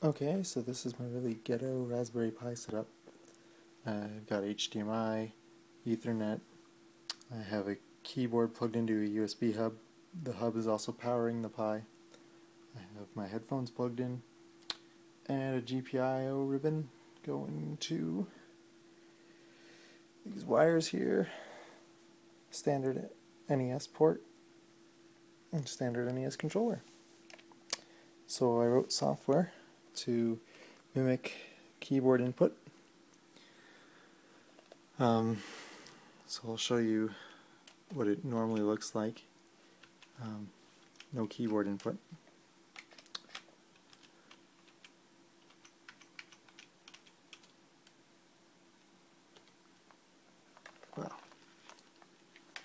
Okay, so this is my really ghetto Raspberry Pi setup. I've got HDMI, Ethernet, I have a keyboard plugged into a USB hub. The hub is also powering the Pi. I have my headphones plugged in, and a GPIO ribbon going to these wires here. Standard NES port, and standard NES controller. So I wrote software to mimic keyboard input. So I'll show you what it normally looks like. No keyboard input. Well,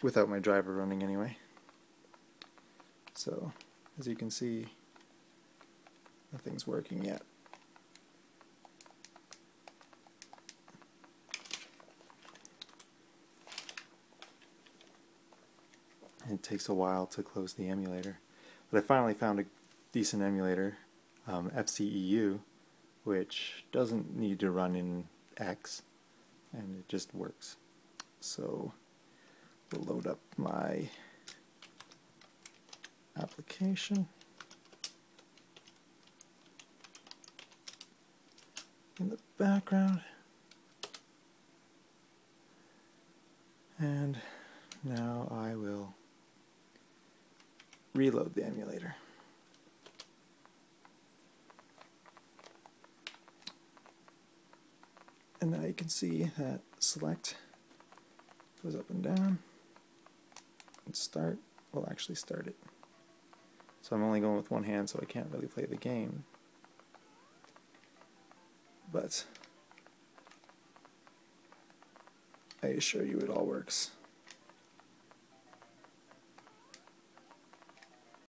without my driver running anyway. So, as you can see, nothing's working yet. It takes a while to close the emulator, but I finally found a decent emulator, FCEU, which doesn't need to run in X, and it just works. So we'll load up my application. In the background, and now I will reload the emulator. And now you can see that select goes up and down, and start will actually start it. So I'm only going with one hand, so I can't really play the game. But I assure you it all works.